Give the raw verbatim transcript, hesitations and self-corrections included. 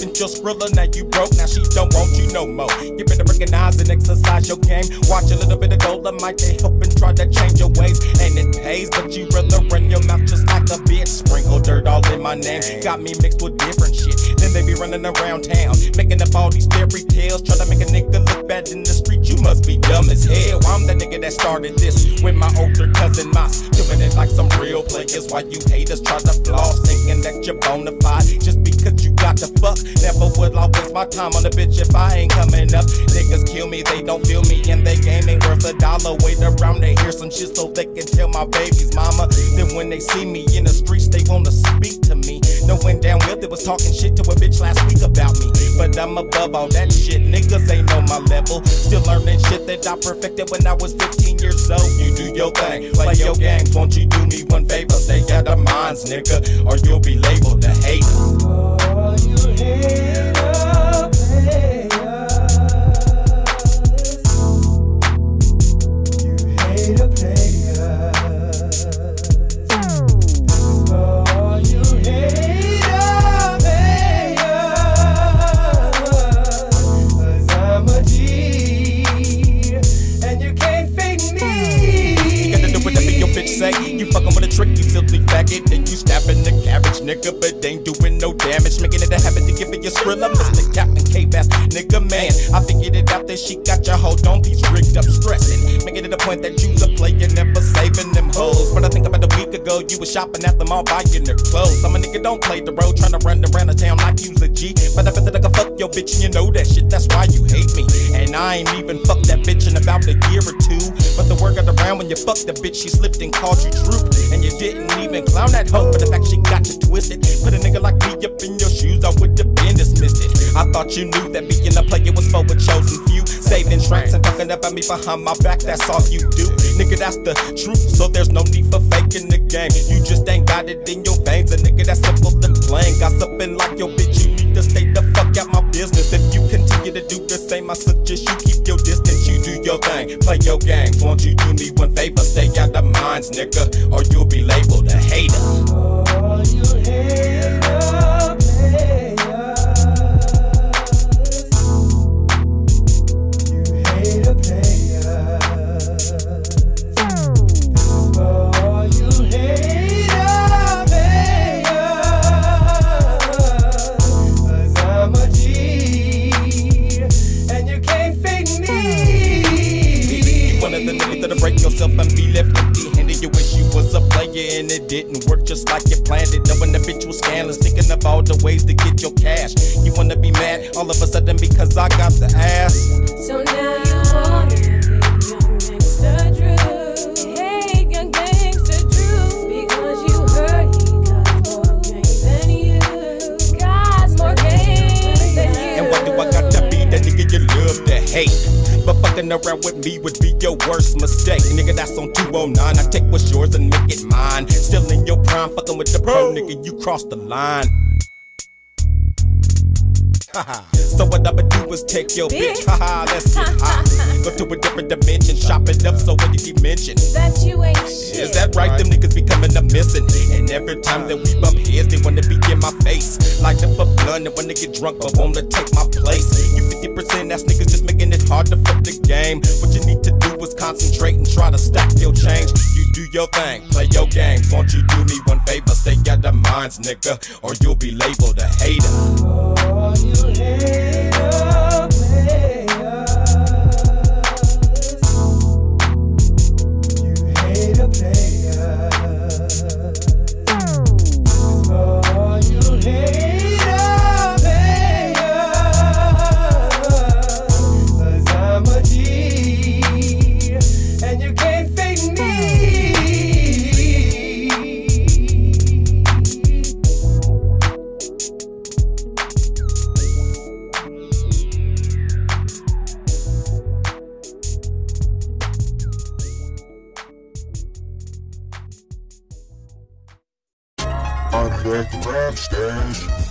mentioned your Skrilla, now you broke, now she don't want you no more. You better recognize and exercise your game. Watch a little bit of Gold, might they help and try to change your ways. And it pays, but you really run your mouth just like a bitch. Sprinkle dirt all in my name, got me mixed with different shit. Then they be running around town, making up all these fairy tales, try to make a nigga look bad in the street. You must be dumb as hell. I'm the nigga that started this with my older cousin Moss, doing it like some real players. Why you haters try to floss, thinking that you're bona fide just because you got to fuck. Never will I waste my time on a bitch if I ain't coming up. Niggas kill me, they don't feel me, and they game ain't worth a dollar. Wait around to hear some shit so they can tell my baby's mama. Then when they see me in the streets, they wanna speak to me. Knowing damn well they was talking shit to a bitch last week about me, but I'm above all that shit. Niggas ain't on my level. Still learning shit that I perfected when I was fifteen years old. You do your thing, play your game. Won't you do me one favor? Stay out of minds, nigga, or you'll be labeled a hater. Oh, you hater, baby. You fucking with a trick, you filthy faggot. Then you snapping the cabbage, nigga, but ain't doing no damage. Making it a habit to give it your Skrilla, Mister Captain K-Bass, nigga, man. I figured it out that she got your hold on these rigged up stressing. Making it a point that you's a player, never saving them hoes. But I think about a week ago, you was shopping at the mall buying their clothes. I'm a nigga, don't play the road, trying to run around the town like you's a G. But I bet that I can fuck your bitch, you know that shit, that's why you hate me. And I ain't even fucked that bitch in about a year or two. But the word got around when you fucked the bitch, she slipped and called you Droop. And you didn't even clown that hoe for the fact she got you twisted. Put a nigga like me up in your shoes, I would have been dismissed it. I thought you knew that being a player was for a chosen few. Saving tracks and talking about me behind my back, that's all you do. Nigga, that's the truth, so there's no need for faking the game. You just ain't got it in your veins, a nigga that's simple to blame. Gossiping like your bitch, you need to stay the fuck out my business. If you continue to do the same, I suggest you keep your distance. You do your thing, play your game. Won't you do me one favor? Stay out of minds, nigga, or you'll be labeled a hater. Oh, you hater, baby. And be left empty-handed. You wish you was a player and it didn't work just like you planned it. Knowing the bitch was scandalous, thinking of all the ways to get your cash. You wanna be mad all of a sudden because I got the ass. So now you want me, young gangsta Droop. Hey, young gangsta Droop, because you heard he got more games than you. Got more games than you. And what do I got to be? That nigga you love to hate. But fucking around with me would be your worst mistake. Nigga, that's on two oh nine. I take what's yours and make it mine. Still in your prime, fucking with the pro, nigga, you crossed the line. So what I'ma do is take your bitch. Haha, let's get high. Go to a different dimension, chop it up, so what did he mention? That you ain't shit. Is that right? Them niggas be coming up missing. And every time that we bump heads, they wanna be in my face. Light up a blunt and wanna get drunk, but wanna take my place. You fifty percent ass niggas just making it hard to fuck the game. What you need to do is concentrate and try to stack your change. You do your thing, play your game. Won't you do me one favor? Stay out of minds, nigga, or you'll be labeled a hater. Oh, you hater. That rap stands.